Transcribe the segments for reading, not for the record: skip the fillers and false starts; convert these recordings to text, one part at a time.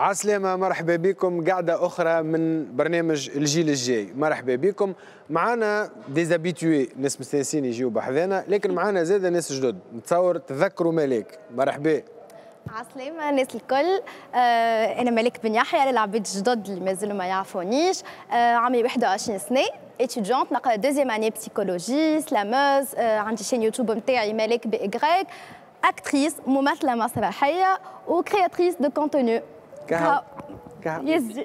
عسلامة، مرحبا بكم قاعدة أخرى من برنامج الجيل الجاي. مرحبا بكم، معانا ديزابيتوي، ناس مستانسين يجيو بحذانا، لكن معانا زاد ناس جدد، نتصور تذكروا ملاك. مرحبا عسلامة ناس الكل، أنا ملاك بن يحيى للعباد الجدد اللي مازالوا ما يعرفونيش. عمري 21 سنة، étudiante نقرا دوزيام أني بسيكولوجي سلاموز، عندي شين يوتيوب نتاعي ملاك بإغراك، أكتريس ممثلة مسرحية وكرياتريس دو كونتوني. كها يزي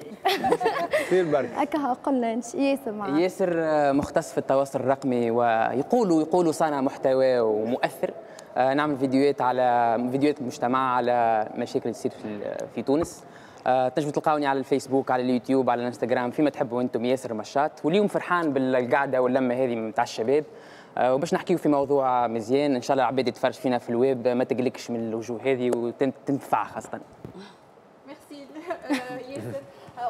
في البرك أكها قلنش ياسر معنا. ياسر مختص في التواصل الرقمي، ويقولوا صانع محتوى ومؤثر. نعمل فيديوهات مجتمع على مشاكل تصير في تونس. تنجموا تلقاوني على الفيسبوك، على اليوتيوب، على الانستغرام، فيما تحبوا انتم. ياسر مشاط، واليوم فرحان بالقعده واللمه هذه نتاع الشباب، وباش نحكيو في موضوع مزيان ان شاء الله العباد يتفرج فينا في الويب ما تقلقش من الوجوه هذه وتنفع خاصه. ياسر،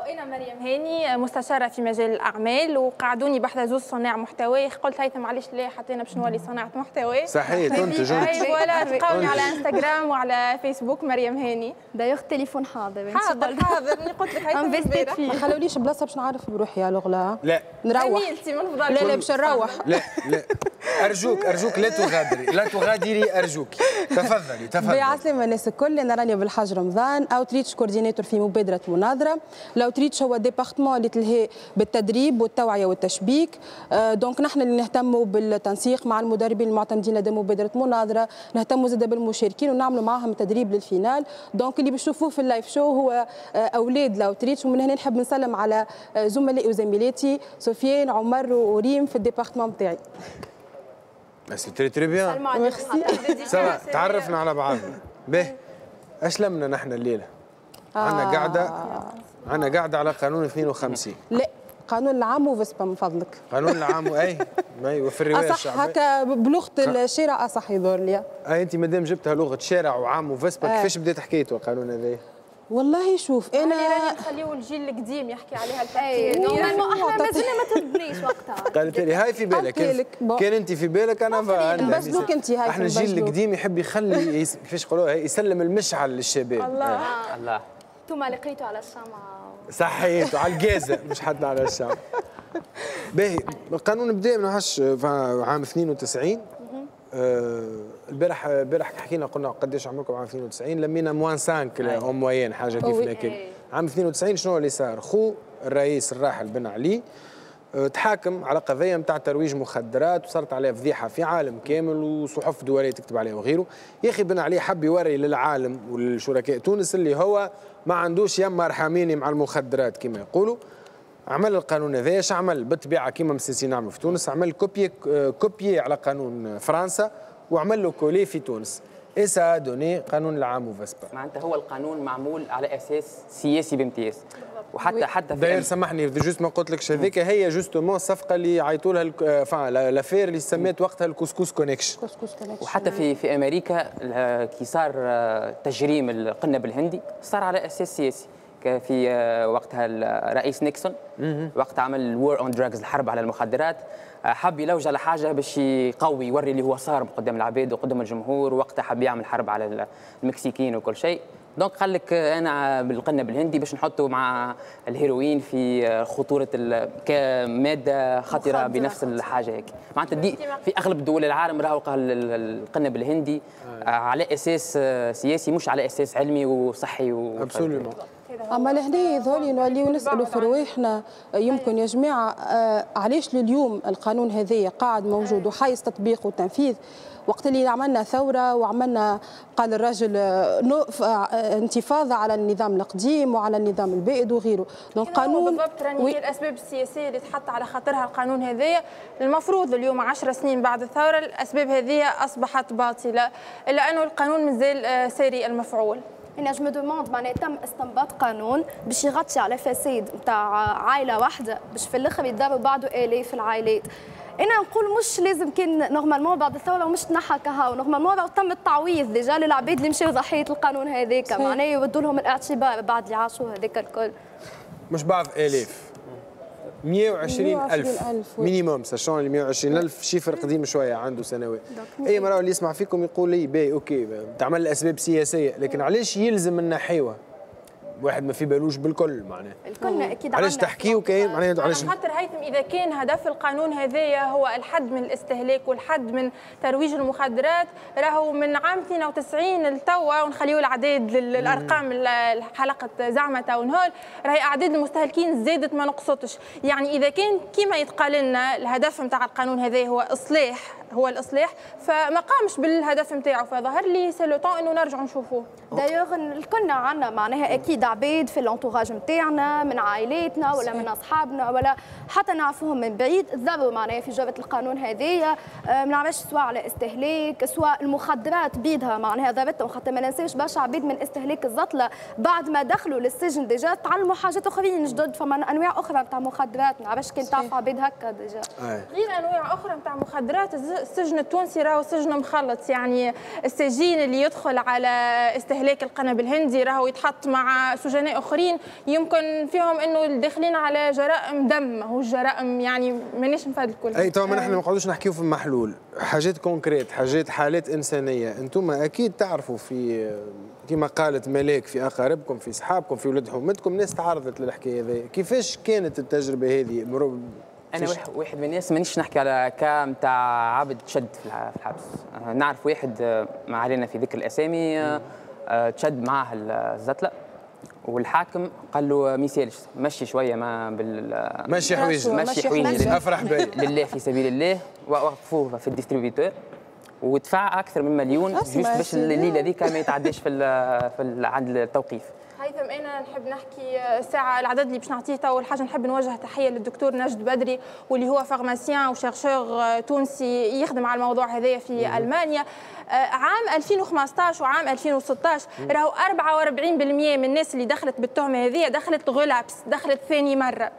وانا مريم هاني مستشاره في مجال الاعمال، وقعدوني بحذا زوج صناع محتوى. قلت هيثم معليش لا، حتى انا باش نولي صناعه محتوى صحيح. ولا تلقاوني على انستغرام وعلى فيسبوك مريم هاني. دايوغ تليفون حاضر اللي قلت لك هيثم ما خلوليش بلاصه باش نعرف بروحي على الغلا. لا نروح لا باش نروح. لا ارجوك لا تغادري ارجوك. تفضلي. عسلامة الناس الكل، انا رانيا بالحاج رمضان، اوتريتش كوردينيتور في مبادره مناظره. الاوتريتش هو ديبارتمون اللي تلهي بالتدريب والتوعيه والتشبيك. دونك نحن اللي نهتموا بالتنسيق مع المدربين المعتمدين لدى مبادره مناظره، نهتموا زاد بالمشاركين ونعملوا معاهم تدريب للفينال. دونك اللي باش تشوفوه في اللايف شو هو اولاد الاوتريتش. ومن هنا نحب نسلم على زملائي وزميلاتي سفيان، عمر وريم في الديبارتمون بتاعي. سي تري تري بيان، سما تعرفنا على بعضنا. باهي، اش لمنا نحن الليله؟ عندنا قاعده على قانون 52. لا قانون العام وفسبا من فضلك. قانون العام اي وفي الروايه الشعبيه هكا بلغه الشارع اصح يدور لي. انت مادام جبتها لغه شارع وعام وفسبا، كيفاش بدات حكايته القانون هذايا؟ والله شوف انا راني نخليو الجيل القديم يحكي عليها الفتيه. احنا مازلنا ما تردنيش وقتها. قالت لي هاي في بالك، كان انت في بالك انا بسلوك انت. هاي احنا الجيل القديم يحب يخلي كيفاش يقولوها، يسلم المشعل للشباب. الله انتم لقيتوا على الشمعة صحيتوا على الجازة، مش حد على الشمعة. باهي، القانون بدا من عام 92. البارح حكينا قلنا قداش عمركم عام 92؟ لمينا موان 5 اون موين حاجه كيفنا كيف. عام 92 شنو اللي صار؟ خو الرئيس الراحل بن علي تحاكم على قضيه نتاع ترويج مخدرات، وصارت عليها فضيحه في عالم كامل وصحف دوليه تكتب عليها وغيره. يا اخي بن علي حب يوري للعالم ولشركاء تونس اللي هو ما عندوش يما ارحميني مع المخدرات كما يقولوا. عمل القانون هذايا، اش عمل؟ بالطبيعه كيما مسيسي نعمل في تونس، عمل كوبي على قانون فرنسا وعمل له كولي في تونس. اي سا دوني قانون العام وفاسبا. معناتها هو القانون معمول على اساس سياسي بامتياز. وحتى داير سامحني جوست ما قلتلكش هذيك، هي جوستومون الصفقه اللي عيطوا لها لافير اللي سميت وقتها الكسكس كونيكشن. وحتى في امريكا كي صار تجريم القنب الهندي صار على اساس سياسي. في وقتها الرئيس نيكسون وقت عمل الوار اون دراجز، الحرب على المخدرات، حب يلوج على حاجه باش يقوي يوري اللي هو صار قدام العباد وقدام الجمهور. وقتها حب يعمل حرب على المكسيكيين وكل شيء. دونك قال لك انا بالقنب الهندي باش نحطه مع الهيروين في خطوره كماده خطره بنفس الحاجه هيك. معناتها في اغلب دول العالم راهو القنب الهندي على اساس سياسي مش على اساس علمي وصحي. ابسوليومون. اما لهنا يظهر نوليو نسالوا في رواحنا يمكن يا جماعه علاش لليوم القانون هذايا قاعد موجود وحيز تطبيقه وتنفيذ؟ وقت اللي عملنا ثوره وعملنا قال الرجل انتفاضه على النظام القديم وعلى النظام البائد وغيره. دونك قانون بالضبط راني الاسباب السياسيه اللي تحط على خاطرها القانون هذايا. المفروض اليوم 10 سنين بعد الثوره الاسباب هذه اصبحت باطله، الا انه القانون مازال ساري المفعول. أنا جو مو دوموند معناها تم استنباط قانون باش يغطي على فساد نتاع عائلة واحدة باش في الآخر يتضربوا بعضوا آلاف العائلات. أنا نقول مش لازم كان نورمالمون بعد الثورة ومش تنحى كهو، نورمالمون راه تم التعويض ديجا للعباد اللي مشاو ضحية القانون هذاك، معناها يودوا لهم الاعتبار بعد اللي عاشوا هذاك الكل. مش بعض آلاف، 120,000 مينيموم، ساشون ال 120,000 شيفر قديم شويه عنده سنوات. اي مرة اللي يسمع فيكم يقول لي باهي اوكي تعمل الاسباب السياسيه، لكن علاش يلزم نحيوها؟ واحد ما في بالوش بالكل معناه. الكل اكيد علاش تحكيه وكاين معناه علاش خاطر هيثم اذا كان هدف القانون هذايا هو الحد من الاستهلاك والحد من ترويج المخدرات راهو من عام 92 لتوا ونخليو العداد للارقام الحلقه زعما تاون هول راهي اعداد المستهلكين زادت ما نقصتش. يعني اذا كان كما يتقال لنا الهدف نتاع القانون هذايا هو اصلاح هو الاصلاح فما قامش بالهدف نتاعو فظهر لي سي لو طون انه نرجعوا نشوفوه. دايوغ الكلنا عندنا معناها اكيد عباد في الانتوراج نتاعنا من عائلاتنا ولا من اصحابنا ولا حتى نعرفوهم من بعيد ضربوا معناها في جبهه القانون هذيا ما نعرفش سواء على استهلاك سواء المخدرات بيدها معناها ضربتهم خاطر ما ننساوش برشا عباد من استهلاك الزطله بعد ما دخلوا للسجن ديجا تعلموا حاجات اخرين جدد فما انواع اخرى نتاع مخدرات ما نعرفش كان تعرف عباد هكا ديجا غير انواع اخرى نتاع مخدرات. السجن التونسي راهو سجن مخلط يعني السجين اللي يدخل على استهلاك القنب الهندي راهو يتحط مع سجناء اخرين يمكن فيهم انه داخلين على جرائم دم هو الجرائم يعني مانيش نفاد الكل. اي طبعا احنا ما نقعدوش نحكيو في محلول حاجات كونكريت حاجات حالات انسانيه انتم اكيد تعرفوا في كما قالت ملاك في اقاربكم في اصحابكم في ولاد حومتكم ناس تعرضت للحكايه هذه كيفاش كانت التجربه هذه؟ أنا واحد من الناس مانيش نحكي على كا نتاع عبد تشد في الحبس، نعرف واحد ما علينا في ذكر الأسامي تشد معاه الزتلة والحاكم قال له ما يسالش مشي شوية ما بال مشي حويجي مشي حويجي أفرح بالله في سبيل الله ووقفوه في الديستريبيوتور ودفع أكثر من مليون جوست باش الليلة ذيك ما يتعداش في عند التوقيف. هيثم أنا نحب نحكي ساعة العدد اللي باش نعطيه تو الحاجة نحب نوجه تحية للدكتور رجد بدري واللي هو فارماسيان وشيرشور تونسي يخدم على الموضوع هذايا في ألمانيا. عام 2015 وعام 2016 راهو 44% من الناس اللي دخلت بالتهمة هذه دخلت غلابس دخلت ثاني مرة.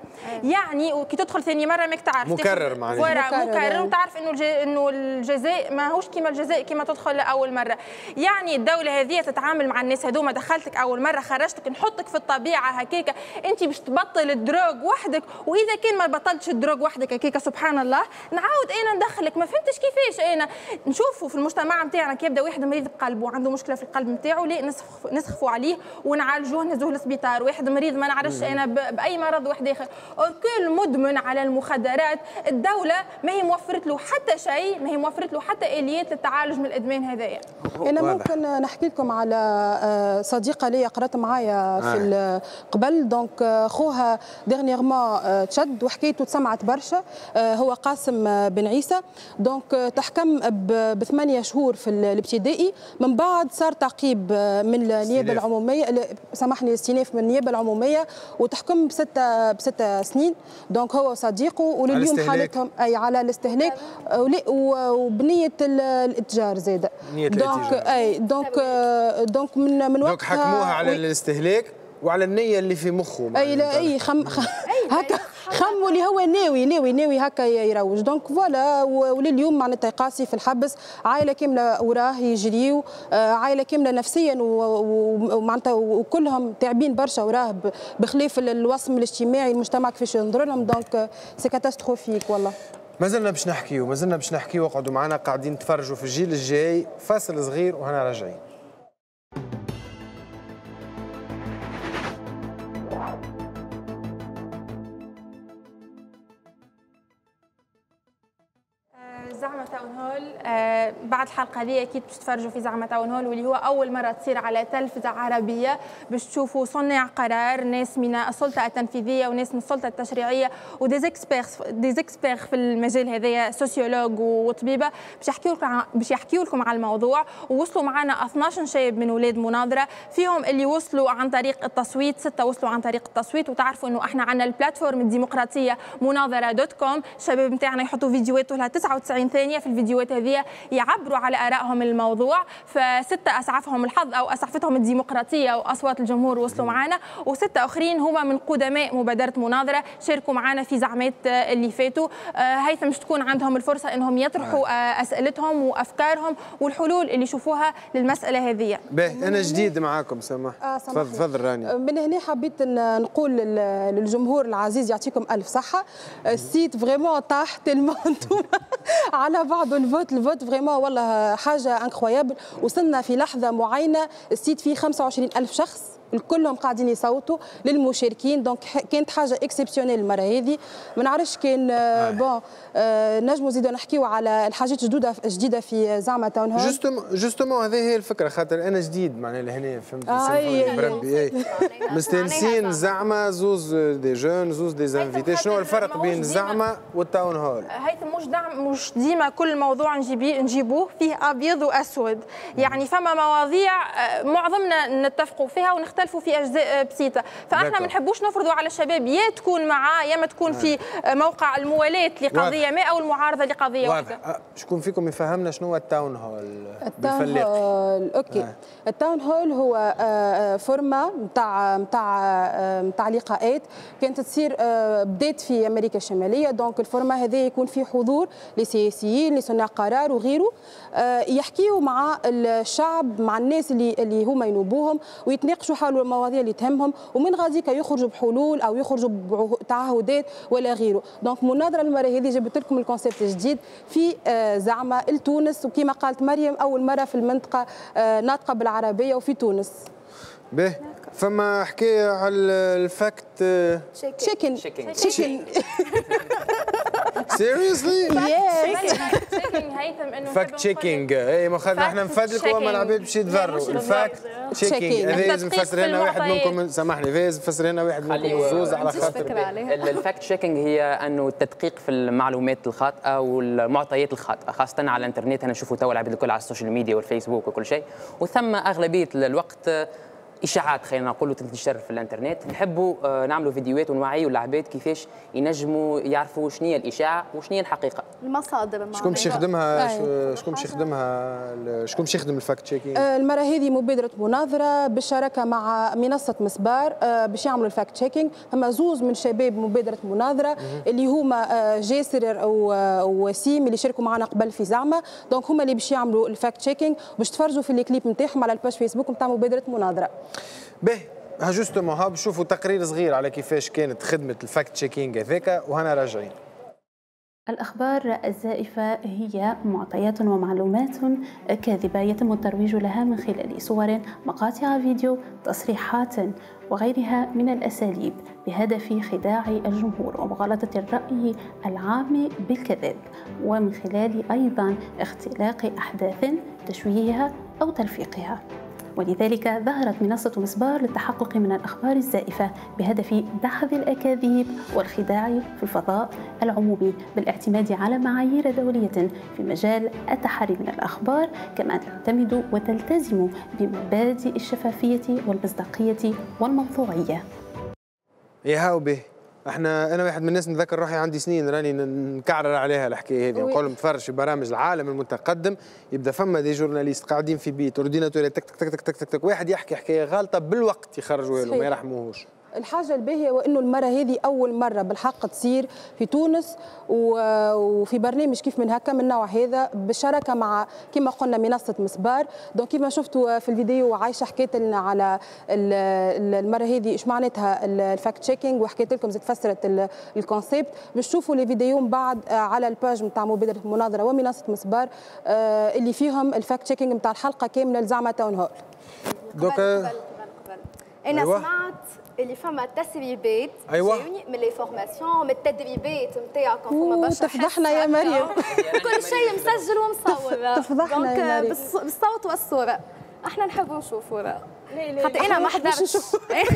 يعني وكي تدخل ثاني مرة ماك تعرف مكرر معناها مكرر وتعرف انه الجزاء ماهوش كيما الجزاء كيما تدخل أول مرة. يعني الدولة هذه تتعامل مع الناس هذوما دخلتك أول مرة خرجتك نحطك في الطبيعة هكاك انت باش تبطل الدروغ وحدك وإذا كان ما بطلتش الدروغ وحدك هكاك سبحان الله نعاود أنا ندخلك ما فهمتش كيفاش. أنا نشوفوا في المجتمع نتاعنا كي يبدا واحد مريض بقلبه عنده مشكله في القلب نتاعو ليه نسخفوا عليه ونعالجوه نهزوه للسبيطار. واحد مريض ما نعرفش انا باي مرض واحد اخر كل مدمن على المخدرات الدوله ما هي موفرت له حتى شيء ما هي موفرت له حتى اليات للتعالج من الادمان هذايا. انا ممكن نحكي لكم على صديقه لي قرات معايا في قبل دونك خوها ديرنييرمون تشد وحكيته تسمعت برشا هو قاسم بن عيسى دونك تحكم بثمانية شهور في الابتدائي من بعد صار تعقيب من النيابه العموميه سامحني استئناف من النيابه العموميه وتحكم بستة سنين دونك هو وصديقه ولليوم حالتهم اي على الاستهلاك وبنيه الاتجار زاده دونك اي دونك من وقت حكموها على الاستهلاك وعلى النيه اللي في مخه اي لا اي هكا خموا اللي هو ناوي هكا يروج دونك فوالا ولليوم معناتها قاسي في الحبس عائله كامله وراه يجريوا عائله كامله نفسيا ومعناتها وكلهم تعبين برشا وراه بخلاف الوصم الاجتماعي المجتمع كيفاش ينظر لهم دونك سي كاتاستروفيك والله. مازلنا باش نحكيو اقعدوا معنا قاعدين تفرجوا في الجيل الجاي فاصل صغير وهنا راجعين. زعما تاون هول بعد الحلقه هذه اكيد باش تفرجوا في زعما تاون هول واللي هو اول مره تصير على تلفزه عربيه باش تشوفوا صناع قرار ناس من السلطه التنفيذيه وناس من السلطه التشريعيه وديزيكسبير في المجال هذايا سوسيولوج وطبيبه باش يحكيوا لكم على الموضوع. ووصلوا معنا 12 شاب من ولاد مناظره فيهم اللي وصلوا عن طريق التصويت 6 وصلوا عن طريق التصويت وتعرفوا انه احنا عندنا البلاتفورم الديمقراطيه مناظره.com الشباب نتاعنا يحطوا فيديوهات طولها 99 ثانية في الفيديوهات هذه يعبروا على آرائهم الموضوع فستة أسعفهم الحظ أو أسعفتهم الديمقراطية وأصوات الجمهور وصلوا معنا وستة آخرين هما من قدماء مبادرة مناظرة شاركوا معنا في زعمات اللي فاتوا. هيثم مش تكون عندهم الفرصة أنهم يطرحوا أسئلتهم وأفكارهم والحلول اللي شوفوها للمسألة هذه. أنا جديد معاكم سماح تفضل رانيا. من هنا حبيت نقول للجمهور العزيز يعطيكم ألف صحة السيت فريمون طاح تلمونتو على بعض الفوت فريمون والله حاجه انكرويابل وصلنا في لحظه معينه السيت فيه 25,000 شخص كلهم قاعدين يصوتوا للمشاركين، دونك كانت حاجه اكسبسيونيل المره هذه. ما نعرفش كان بون نجموا زيدوا نحكيوا على الحاجات جديده في زعما تاون هول. جوستومون هذه هي الفكره، خاطر انا جديد معناها لهنا فهمت بربي مستانسين زعما زوز دي جون زوز دي زانفيتي. شنو الفرق بين زعما والتاون هول؟ هيثم مش ديما كل موضوع نجيبوه فيه ابيض واسود، يعني فما مواضيع معظمنا نتفقوا فيها ونختلفوا في اجزاء بسيطه، فاحنا ما نحبوش نفرضوا على الشباب يا تكون معاه يا ما تكون في موقع الموالاه لقضيه ما او المعارضه لقضيه واحده. شكون فيكم يفهمنا شنو هو التاون هول؟ التاون هول اوكي، التاون هول هو فورما نتاع لقاءات كانت تصير بدات في امريكا الشماليه، دونك الفورما هذه يكون في حضور لسياسيين لصناع قرار وغيره يحكيوا مع الشعب مع الناس اللي هما ينوبوهم ويتناقشوا حول المواضيع اللي تهمهم، ومن غاديك يخرجوا بحلول او يخرجوا بتعهدات ولا غيره. دونك مناظره المره هذه جبت لكم الكونسيبت الجديد في زعما لتونس، وكما قالت مريم اول مره في المنطقه ناطقه بالعربيه وفي تونس. به فما حكايه على الفاكت شيكن سيريسلي؟ شيكينج هيثم انه فاكت تشيكينج، اي ما خاطر احنا نفدلكوا وما العباد باش يتضروا. الفاكت تشيكينج هذا لازم نفسر لنا واحد منكم، سامحني لازم نفسر لنا واحد منكم زوز على خاطر الفاكت تشيكينج هي انه التدقيق في المعلومات الخاطئه والمعطيات الخاطئه، خاصه على الانترنت. انا نشوفوا توا العباد الكل على السوشيال ميديا والفيسبوك وكل شيء، وثم اغلبيه الوقت اشاعات خلينا نقولوا تنتشر في الانترنت. نحبوا نعملوا فيديوهات ونوعيوا العباد كيفاش ينجموا يعرفوا شنو هي الاشاعه وشنو هي الحقيقه. المصادر شكون باش يخدمها، شكون باش يخدمها، شكون باش يخدم الفاكت تشيكينج؟ المره هذه مبادره مناظره بالشراكه مع منصه مسبار باش يعملوا الفاكت تشيكينج. فما زوز من شباب مبادره مناظره اللي هما جاسر ووسيم اللي شاركوا معنا قبل في زعما، دونك هما اللي باش يعملوا الفاكت تشيكينج، باش تفرجوا في الكليب نتاعهم على الباج فيسبوك نتاع مبادره مناظره. باهي جوستومون ها بشوفوا تقرير صغير على كيفاش كانت خدمة الفاكت تشيكينج هذاك وهنا راجعين. الأخبار الزائفة هي معطيات ومعلومات كاذبة يتم الترويج لها من خلال صور، مقاطع فيديو، تصريحات وغيرها من الأساليب بهدف خداع الجمهور ومغالطة الرأي العام بالكذب، ومن خلال أيضا اختلاق أحداث تشويهها أو تلفيقها. ولذلك ظهرت منصة مسبار للتحقق من الأخبار الزائفة بهدف دحض الأكاذيب والخداع في الفضاء العمومي بالاعتماد على معايير دولية في مجال التحري من الأخبار، كما تعتمد وتلتزم بمبادئ الشفافية والمصداقية والموضوعية. يا هاوبي احنا انا واحد من الناس نذكر روحي عندي سنين راني نكعرر عليها الحكايه هذه، نقول لهم تفرج برامج العالم المتقدم يبدا فما دي جورناليست قاعدين في بيت اورديناتور تك تك تك تك تك، واحد يحكي حكايه غلطه بالوقت يخرجوها له ما يرحموهوش. الحاجه الباهيه وانه المره هذه اول مره بالحق تصير في تونس وفي برنامج كيف من هكا من نوع هذا بالشراكه مع كما قلنا منصه مسبار. دونك كما شفتوا في الفيديو عايشه حكيت لنا على المره هذه ايش معناتها الفاكت تشيكينج، وحكيت لكم زي تفسرت الكونسيبت، باش تشوفوا لي فيديو من بعد على الباج نتاع مبادره مناظره ومنصه مسبار اللي فيهم الفاكت تشيكينج نتاع الحلقه كامله لزعما تاون هول. دوكا انا سمعت اللي فما تسريبات جاوني من لي فورماسيون من التدريبات نتاعكم، فما برشا تفضحنا يا مريم كل شيء مسجل ومصور تفضحنا يا مريم بالصوت والصوره. احنا نحبوا نشوفوا راه خاطر انا ما حضرتش،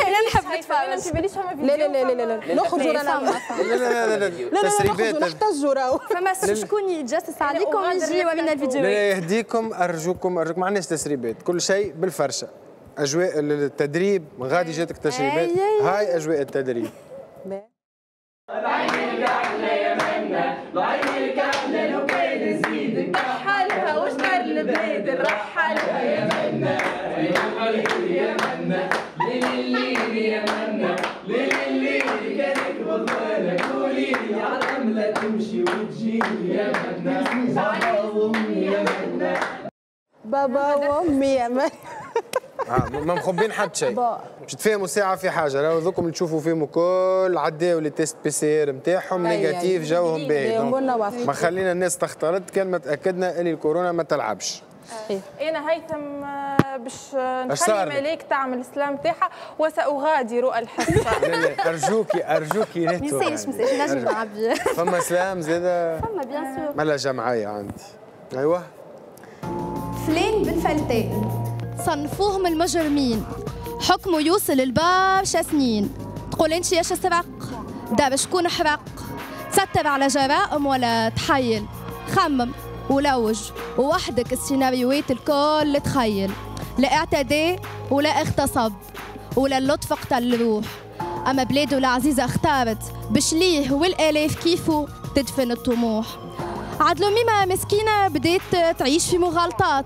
انا نحب نتفرج، انا ما باليش فما فيديو. لا لا لا لا نخرجوا رانا لا لا لا تسريبات نحتاجوا راهو فما شكون يتجسس عليكم ويجي ومنا الفيديوهات. لا يهديكم ارجوكم ما عندناش تسريبات، كل شيء بالفرشه. أجواء التدريب من غادي جاتك تشريبات، هاي أجواء التدريب. العين الكحلة يا منا، العين الكحلة لو كان نزيدك، رحلها وشطر البلاد نرحلها يا منا، يا منا، ليل الليل يا منا، ليل الليل كانك بضالك، قولي لي على الرملة تمشي وتجيني يا منا، بابا وأمي يا منا، بابا وأمي يا منا. ما مخبين حد شيء باش تفهموا ساعه في حاجه، راهو ذوكم اللي تشوفوا فيهم الكل عداو لي تيست بي سي ار نتاعهم نيجاتيف جاوهم باهي، ما خلينا الناس تختلط كان ما تاكدنا ان الكورونا ما تلعبش. انا هيثم باش نخلي ملاك تعمل السلام تاعها وسأغادر الحصة. أرجوك ما تنسيش نجمع بيه. فما سلام زادا؟ فما بيان سور. مالا جمعية عندي. أيوه. فلان بن فلتان صنفوهم المجرمين، حكمه يوصل لبرشا سنين. تقول انت ياش سبق دابا شكون حرق؟ تستتب على جرائم ولا تحيل؟ خمم ولوج ووحدك السيناريوات الكل تخيل. لا اعتدى ولا اغتصب ولا اللطف قتل الروح، اما بلاده العزيزه اختارت باش ليه والالاف كيفو تدفن الطموح. عاد ميمة مسكينه بدات تعيش في مغالطات،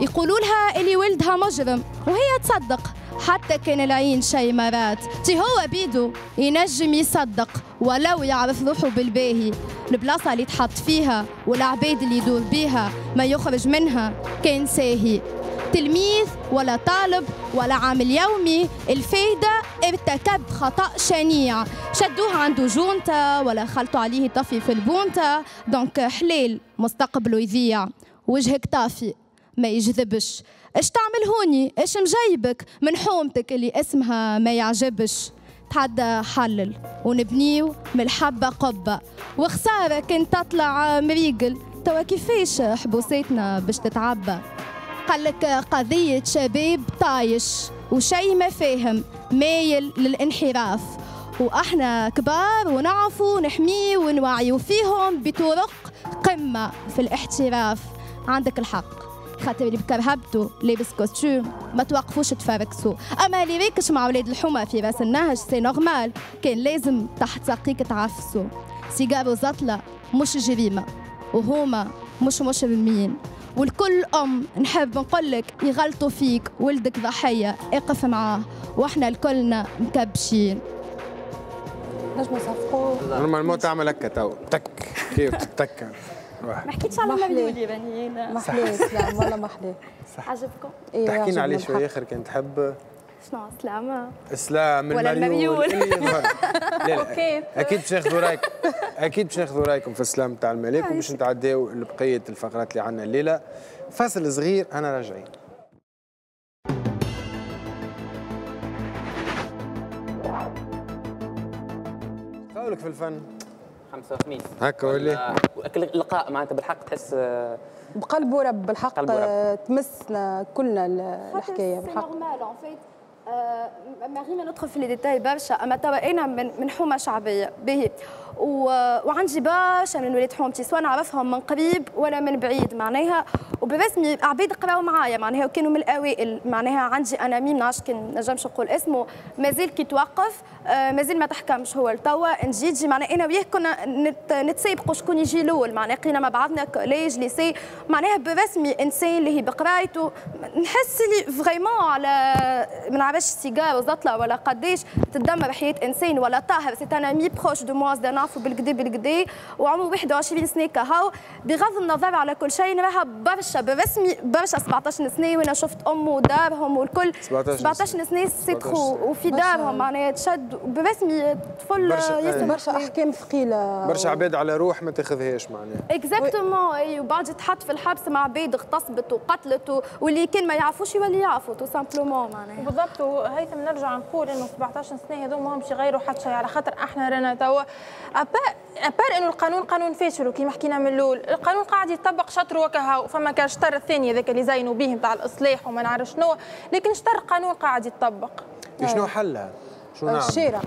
يقولوا لها اللي ولدها مجرم وهي تصدق، حتى كان العين شي مرات تي هو بيدو ينجم يصدق ولو يعرف روحه بالباهي. البلاصه اللي تحط فيها والعباد اللي يدور بيها ما يخرج منها كان ساهي، تلميذ ولا طالب ولا عامل يومي، الفايده ارتكب خطا شنيع، شدوه عنده جونتا ولا خلطوا عليه طفي في البونتا، دونك حلال مستقبله يضيع. وجهك طافي ما يجذبش، اش تعمل هوني؟ اش مجيبك من حومتك اللي اسمها ما يعجبش؟ تحدى حلل ونبنيو من الحبه قبه، وخساره كان تطلع مريقل توا كيفاش حبوساتنا باش تتعبى. قالك قضيه شباب طايش وشي ما فاهم مايل للانحراف، واحنا كبار ونعرفوا نحميه ونوعيو فيهم بطرق قمه في الاحتراف. عندك الحق خاطر اللي بكرهبتو لابس كوستيم ما توقفوش تفركسوا، اما اللي راكش مع ولاد الحومه في راس النهج سي نورمال، كان لازم تحت ساقيك تعفسوا. سيجاره زطله مش جريمه وهما مش مجرمين، والكل نحب نقولك يغلطوا فيك، ولدك ضحيه اقف معاه واحنا الكلنا مكبشين. نجمو صفقوا نورمالمون تعمل هكا تو تك كيف تك. ما حكيتش على مولولي بني انا محليت. لا والله ما حليت. عجبكم؟ تحكينا عليه شويه اخر كان تحب شنو؟ اسلام اسلام المليون. اوكي اكيد باش ناخذوا رايكم، اكيد باش ناخذوا رايكم في السلام تاع الملك، وباش نتعداو لبقيه الفقرات اللي عندنا الليله. فاصل صغير انا راجعين. قولك في الفن خمسة وخميس هكا ولا اللقاء معناتها بالحق تحس بقلب ورب بالحق تمسنا كلنا الحكايه بالحق. سي نورمال ان فيت ماغينا ندخل في لي ديتاي برشا، اما توا انا من حومه شعبيه باهي وعندي برشا من ولاد حومتي سواء نعرفهم من قريب ولا من بعيد معناها، وبالرسمي عباد قراو معايا معناها وكانوا من الاوائل معناها. عندي انا مين نعرفش كان نجمش نقول اسمه مازال كي توقف مازال ما تحكمش هو لتوا نجي معناها انا وياه كنا نتسابقوا شكون يجي الاول معناها، لقينا مع بعضنا كوليج ليسي معناها بالرسمي انسان اللي هي بقرايته نحس لي فريمون على ما نعرفش سيجاره زطله ولا قداش تدمر حياه انسان ولا طاهر. سي انا مي بروش دو مواز نعرفوا بالكدا وعمره 21 سنه كهو، بغض النظر على كل شيء راها برشا بالرسمي برشا 17 سنه، وانا شفت امه ودارهم والكل 17 سنه سي ترو وفي دارهم معناها تشد بالرسمي طفل ياسر. برشا احكام ثقيله برشا عباد على روح ما تاخذهاش معناها اكزاكتومون اي، وبعد تحط في الحبس مع عباد اغتصبت وقتلت واللي كان ما يعرفوش يولي يعرفوا تو سامبلومون معناها بالضبط. وهيثم نرجع نقول انه 17 سنه هذو ماهمش يغيروا حتى شيء، على خاطر احنا رانا توا أبار إنه القانون قانون فاشل وكيما حكينا من الأول، القانون قاعد يطبق شطر وكهو، فما كان الشطر الثاني هذاك اللي زينوا به نتاع الإصلاح وما نعرف شنو، لكن شطر قانون قاعد يطبق. شنو حلها؟ شنو نعمل؟ الشارع.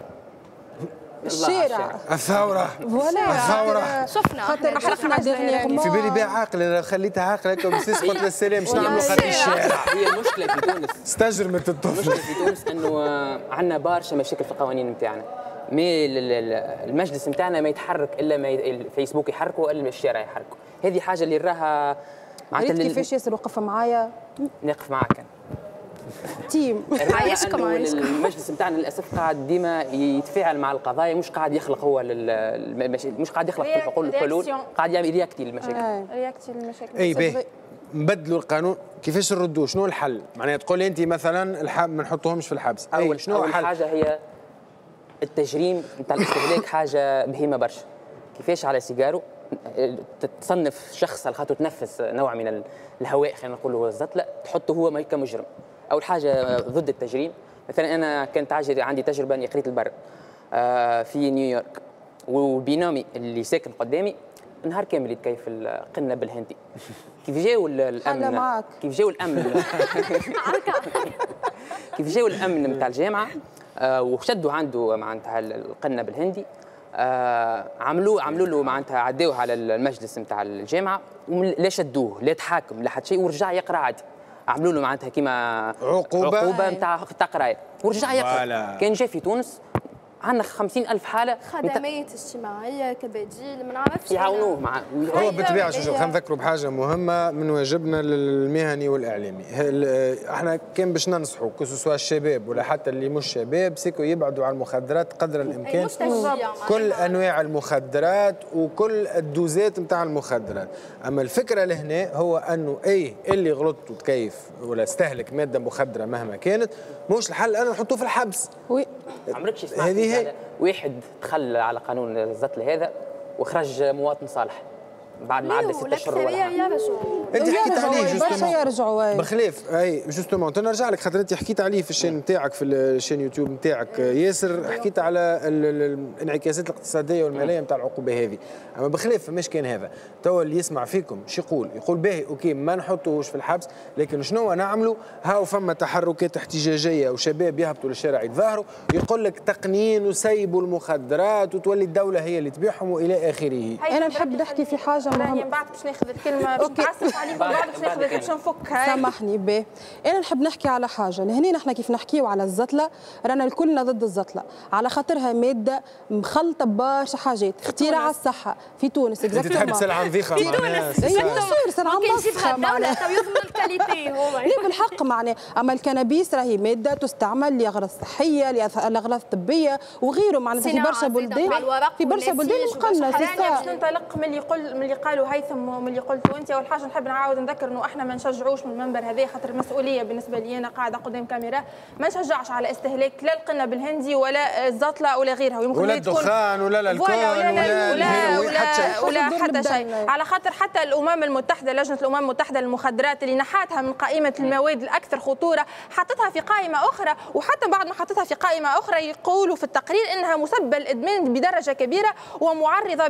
الشارع. الثورة. ولا الثورة. شفنا خاطر شفنا في بالي بها عاقل، أنا خليتها عاقلة هكا وبسيس قلت لها السلام شنو نعملوا خاطر الشارع؟ هي مشكلة في تونس. استجرمت الطفل. مشكلة في تونس إنه عندنا برشا مشاكل في القوانين نتاعنا. مي المجلس نتاعنا ما يتحرك الا ما الفيسبوك يحركوا الا الشارع يحركوا، هذه حاجه اللي راها معناتها كيفاش ياسر وقف معايا نقف معاك تيم عايشكم عايشكم. المجلس نتاعنا للاسف قاعد ديما يتفاعل مع القضايا، مش قاعد يخلق هو مش قاعد يخلق الحلول، قاعد يعمل رياكتي للمشاكل رياكتي للمشاكل. اي باهي نبدلوا القانون كيفاش نردوه؟ شنو الحل؟ معناها تقول لي انت مثلا ما نحطوهمش في الحبس، اول شنو الحل؟ حاجه هي التجريم نتاع الاستهلاك حاجه مهمه برشا، كيفاش على سيجاره تصنف شخص على خاطر تنفس نوع من الهواء خلينا نقولوا الزت، لا تحطه هو كمجرم. اول حاجه ضد التجريم. مثلا انا كانت عندي تجربه اني قريت البر في نيويورك، وبينامي اللي ساكن قدامي نهار كامل يتكيف القنه بالهندي. كيف جاوا الامن كيف جاوا الامن نتاع الجامعه وشدوا عنده معناتها القنه بالهندي، عملوا له معناتها عداوه على المجلس نتاع الجامعه، لا شدوه لا تحاكم لا حتى شيء، ورجع يقرا عادي. عملوا له معناتها كيما عقوبه نتاع قرايه ورجع يقرا. كان جا في تونس عندنا 50,000 حاله خدمات اجتماعيه كبديل ما نعرفش يعاونوه مع هو بالطبيعه. شوف خلينا نذكروا بحاجه مهمه من واجبنا المهني والاعلامي، احنا كان باش ننصحوا سواء الشباب ولا حتى اللي مش شباب سيكو يبعدوا عن المخدرات قدر الامكان، كل انواع المخدرات وكل الدوزات نتاع المخدرات. اما الفكره لهنا هو انه اللي غلط وتكيف ولا استهلك ماده مخدره مهما كانت مش الحل انا نحطوه في الحبس. وي عمرك شفت واحد تخلى على قانون الزتل هذا وخرج مواطن صالح بعد ما عدى 6 اشهر؟ انت حكيت عليه جوستومون بخلاف جوستومون نرجع لك، خاطر انت حكيت عليه في الشين نتاعك في الشين يوتيوب نتاعك ياسر، حكيت على الانعكاسات الاقتصاديه والماليه نتاع العقوبه هذه. اما بخلاف فماش كان هذا، توا اللي يسمع فيكم شو يقول؟ يقول باهي اوكي ما نحطوهوش في الحبس، لكن شنو نعملوا؟ هاو فما تحركات احتجاجيه وشباب يهبطوا للشارع يتظاهروا، يقول لك تقنين وسيبوا المخدرات وتولي الدوله هي اللي تبيعهم والى اخره. انا نحب نحكي في حاجه رانيا من بعد باش ناخذ الكلمه باش نتعصب عليكم، من بعد باش ناخذ باش نفك. سامحني بيه، انا نحب نحكي على حاجه لهنا. نحن كيف نحكيو على الزتله رانا الكلنا ضد الزتله على خاطرها ماده مخلطه برشا حاجات، اختراع على الصحه في تونس. اكزاكتومون انت تحب سلعه نظيفه في تونس؟ اي بالصور سلعه نظيفه معناها يضمن الكاليتي هو. لا بالحق معناها. اما الكنابيس راهي ماده تستعمل لاغراض صحيه لاغراض طبيه وغيره معناتها في برشا بلدان، في برشا بلدان مقننه. باش ننطلق من اللي يقول اللي قالوا هيثم ومن اللي قلتوا انت. اول حاجه نحب نعاود نذكر انه احنا ما نشجعوش من المنبر هذا، خاطر مسؤوليه بالنسبه لي انا قاعده قدام كاميرا، ما نشجعش على استهلاك لا القنه بالهندي ولا الزطله ولا غيرها ولا الدخان ولا الكحول ولا حتى شيء، على خاطر حتى الامم المتحده لجنه الامم المتحده للمخدرات اللي نحاتها من قائمه المواد الاكثر خطوره حطتها في قائمه اخرى، وحتى بعد ما حطتها في قائمه اخرى يقولوا في التقرير انها مسبه للادمان بدرجه كبيره ومعرضه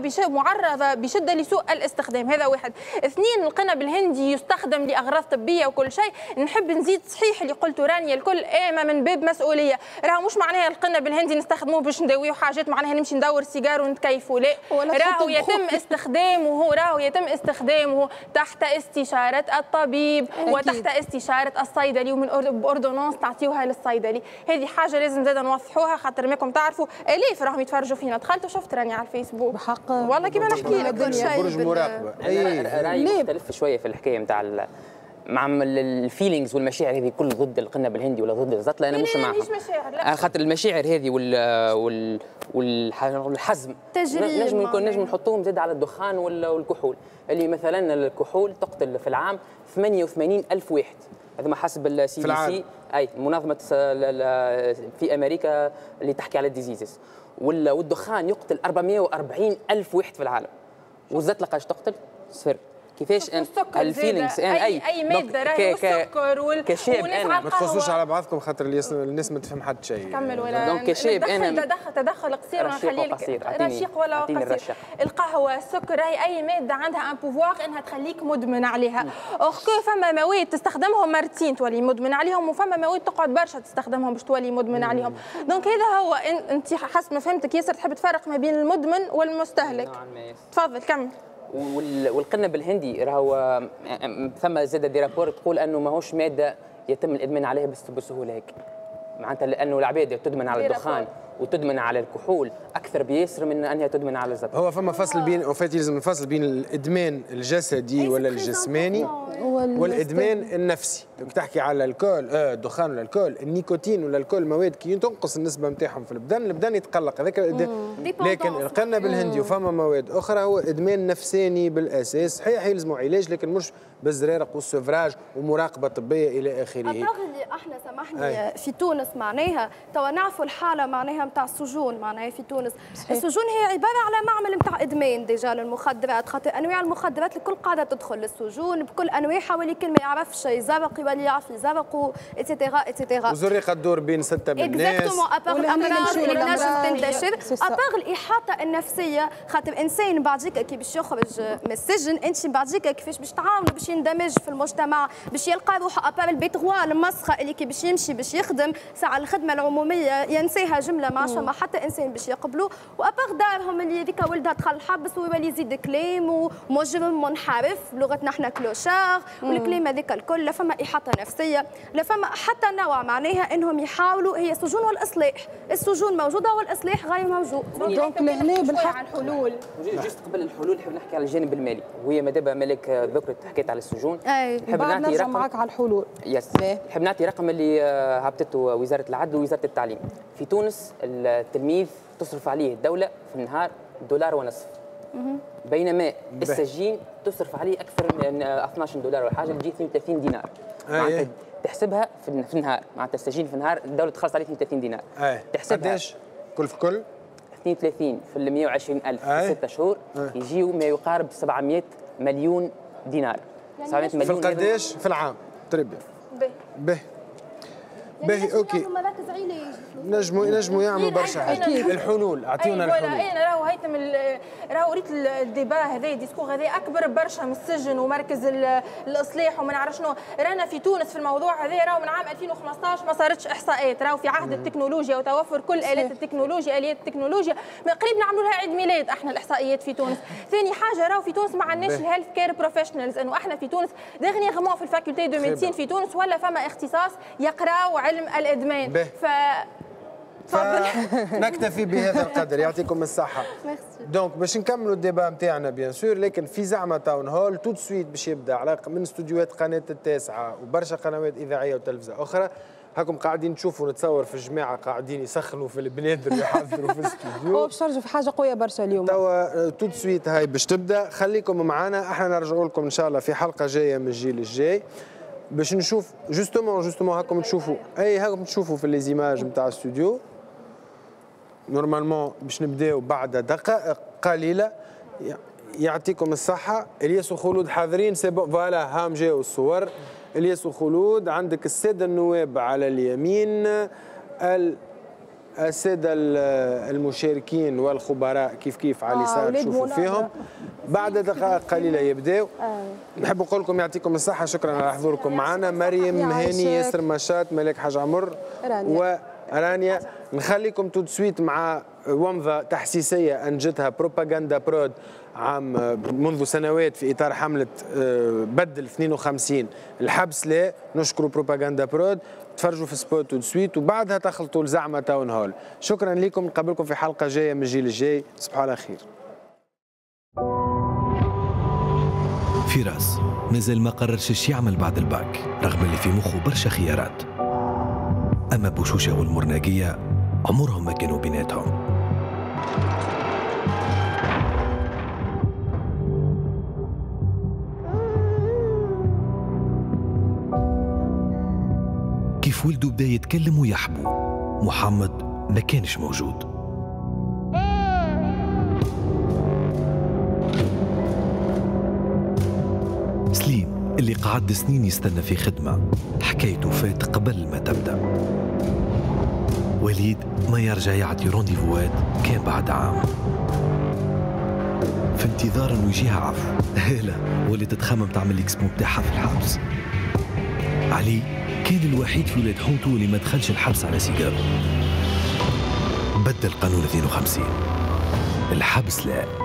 بشده لسوء الاستخدام. هذا واحد. اثنين، القنا بالهندي يستخدم لاغراض طبيه وكل شيء. نحب نزيد صحيح اللي قلته رانيا الكل، ما من باب مسؤوليه، راه مش معناها القنا بالهندي نستخدموه باش نداويو حاجات معناها نمشي ندور سيجار ونتكيفوا، لا راهو يتم استخدامه تحت استشاره الطبيب وتحت استشاره الصيدلي، ومن باردونونس تعطيوها للصيدلي. هذه حاجه لازم زاده نوضحوها، خاطر ماكم تعرفوا الاف راهم يتفرجوا فينا. دخلت وشفت راني على الفيسبوك بحق والله كيما نحكي لك كل شيء. مراقبه رايي مختلف شويه في الحكايه نتاع مع الفيلينجز والمشاعر هذه كل ضد القنه بالهندي ولا ضد الزطله. انا مش معها، خاطر المشاعر هذه والحزم نجم نحطوهم زاد على الدخان والكحول، اللي مثلا الكحول تقتل في العام 88,000 واحد، هذا ما حسب السي بي سي منظمه في امريكا اللي تحكي على الديزيزز. والدخان يقتل 440,000 واحد في العالم، والزتله قاش تقتل؟ صفر. كيفاش الفيلينجز ان اي ماده راهي والسكر والكشاب. انا ما تخصوش على بعضكم خاطر الناس ما تفهم حد شيء. كمل ولا دونك كشاب. انا تدخل قصير ونخلي لك رشيق ولا قصير. القهوه السكر راهي اي ماده عندها ان بوفوار انها تخليك مدمن عليها. اوكي فما مواد تستخدمهم مرتين تولي مدمن عليهم، وفما مواد تقعد برشا تستخدمهم باش تولي مدمن عليهم. دونك هذا هو. انت حسب ما فهمتك ياسر تحب تفرق ما بين المدمن والمستهلك. تفضل كمل. والقنه بالهندي راهو ثم زاد دي رابور تقول انه ماهوش ماده يتم الادمان عليها بسهوله هيك، معناتها لانه العباد تدمن على الدخان وتدمن على الكحول اكثر بيسر من انها تدمن على الزبد. هو فما فصل بين لازم نفصل بين الادمان الجسدي ولا الجسماني والادمان النفسي. دونك تحكي على الكول الدخان ولا الكول النيكوتين ولا الكول مواد كي تنقص النسبه نتاعهم في البدن، يتقلق هذاك. لكن القنا بالهندي وفما مواد اخرى هو ادمان نفساني بالاساس، صحيح يلزموا علاج لكن مش بالزرارق والسفراج ومراقبه طبيه الى اخره. احنا سامحني في تونس الحبس معناها توا نعرفوا الحاله معناها نتاع السجون معناها في تونس صحيح. السجون هي عباره على معمل نتاع ادمان ديجا للمخدرات، خاطر انواع المخدرات الكل قاعده تدخل للسجون بكل انواعها، واللي ما يعرفش يزرق يولي يعرف يزرق اتسيتيرا اتسيتيرا. وزرقه الدور بين سته من الناس اكزاكتومون ابار الامراض اللي تنجم تنتشر، ابار الاحاطه النفسيه، خاطر الانسان بعديك كي باش يخرج من السجن انت بعديك كيفاش باش تعاونه باش يندمج في المجتمع باش يلقى روحه، ابار البيتغوا المسخه اللي كي باش يمشي باش يخدم ساعه الخدمه العموميه ينساها جمله ما فما حتى انسان باش يقبلو، وابار دارهم اللي هذيك ولدها دخل الحبس ويولي يزيد كلام ومجرم منحرف بلغتنا احنا كلوشار، والكلام هذاك الكل لا فما احاطه نفسيه لا فما حتى نوع معناها انهم يحاولوا، هي سجون والاصلاح، السجون موجوده والاصلاح غير موجود. دونك لهنا بالحق على الحلول. جست قبل الحلول نحب نحكي على الجانب المالي، وهي مادابا مالك ذكرت حكيت على السجون. نحب نعطي رقم معاك على الحلول. ياسر نحب نعطي رقم اللي هبطته وزاره العدل ووزاره التعليم. في تونس التلميذ تصرف عليه الدوله في النهار $1.50. بينما السجين تصرف عليه اكثر من $12 وحاجه اللي تجي $32. معناتها تحسبها في النهار، معناتها السجين في النهار الدوله تخلص عليه $32. تحسبها قداش؟ كل في كل؟ 32 في 120,000 في 6 شهور يجيو ما يقارب 700 مليون دينار. 700 مليون في قداش؟ في العام. تربي. به. باهي اوكي نجموا يعملوا برشا حاجات. الحلول اعطيونا الحلول. انا راهو هيثم راهو قريت الديبا هذا الديسكور هذا اكبر برشا من السجن ومركز الاصلاح وما نعرف شنو. رانا في تونس في الموضوع هذا راهو من عام 2015 ما صارتش احصاءات، راهو في عهد التكنولوجيا وتوفر كل الات التكنولوجيا اليات التكنولوجيا، من قريب نعملوا لها عيد ميلاد احنا الاحصائيات في تونس. ثاني حاجه راهو في تونس ما عندناش الهيلث كير بروفيشنالز، انه احنا في تونس دغنيغمون في الفاكولتي دو ميديسين في تونس ولا فما اختصاص يقراو علم الادمان. نكتفي بهذا القدر، يعطيكم الصحه. دونك باش نكملوا الديبا نتاعنا بيان سور، لكن في زعما تاون هول تو سويت باش يبدا على من استوديوهات قناه التاسعه وبرشا قنوات اذاعيه وتلفزه اخرى. هاكم قاعدين تشوفوا نتصور في الجماعه قاعدين يسخنوا في البنادر ويحضروا في الاستوديو. هو باش نرجعوا في حاجه قويه برشا اليوم. توا تو سويت هاي باش تبدا، خليكم معنا احنا نرجعوا لكم ان شاء الله في حلقه جايه من الجيل الجاي. باش نشوف جوستومون هاكم تشوفوا في ليزيماج نتاع الاستوديو. نورمالمون باش نبداو بعد دقائق قليله. يعطيكم الصحه. الياس وخلود حاضرين سي بون فوالا، هام جاو الصور. الياس وخلود، عندك الساده النواب على اليمين، الساده المشاركين والخبراء كيف كيف على اليسار تشوفوا فيهم. بعد دقائق قليله يبداو. نحب نقول لكم يعطيكم الصحه، شكرا على حضوركم معنا. مريم هاني، ياسر مشاط، ملاك حاج عمر، رانيا. نخليكم تو سويت مع ومضه تحسيسيه انجتها بروباغاندا برود منذ سنوات في اطار حمله بدل 52 الحبس. لا نشكروا بروباغاندا برود. تفرجوا في سبوت تو سويت وبعدها تخلطوا لزعمه تاون هول. شكرا لكم، نقابلكم في حلقه جايه من الجيل الجاي. تصبحوا على خير. فراس مازال ما قررش اش يعمل بعد الباك، رغم اللي في مخه برشا خيارات. أما بوشوشة والمرناقية عمرهم ما كانوا بيناتهم. كيف ولده بدا يتكلم ويحبو، محمد ما كانش موجود. سليم اللي قعد سنين يستنى في خدمة، حكايته فات قبل ما تبدأ. وليد ما يرجع يعطي رونديفوات كان بعد عام، في انتظار انه يجيها عفو. هلا واللي تتخمم تعمل اكسبو بتاعها في الحبس. علي كان الوحيد في ولاد حومته اللي ما دخلش الحبس على سيجاره. بدل قانون 52 الحبس لا